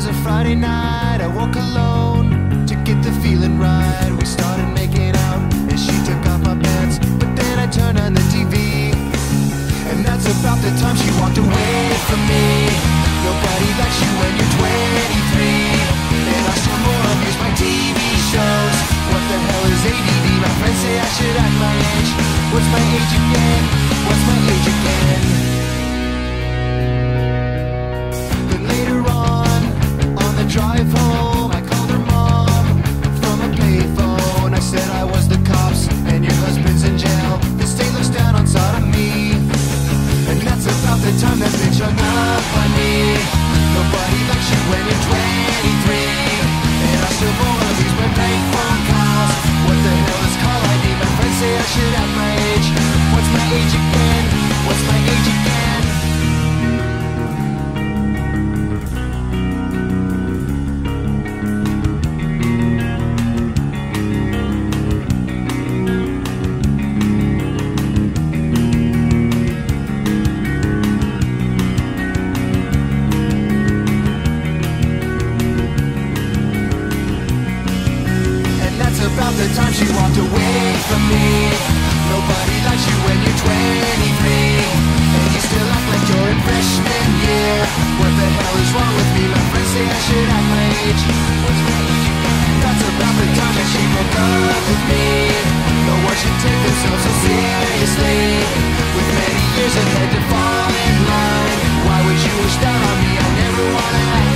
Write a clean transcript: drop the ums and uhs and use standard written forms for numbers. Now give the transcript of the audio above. was a Friday night, I woke alone to get the feeling right. We started making out and she took off my pants, but then I turned on the TV, and that's about the time she walked away from me. Nobody likes you when you're 23, and I still more abuse my TV shows. What the hell is ADD? My friends say I should act my age. What's my age again? What's my age again? Drive home, I called her mom from a payphone. I said I was the cops and your husband's in jail. The state looks down on sodomy, and that's about the time that bitch hung up on me. Nobody likes you when you're 23, and I still won't abuse my bank phone calls. What the hell is call ID? My friends say I should have my age. What's my age again? What's my age again? The time she walked away from me. Nobody likes you when you're 23, and you still act like you're in freshman year. What the hell is wrong with me? My friends say I should act my age. What's my age? That's about the time that she broke up with me. No one should take themselves so seriously, with many years ahead to fall in line. Why would you wish that on me? I never wanna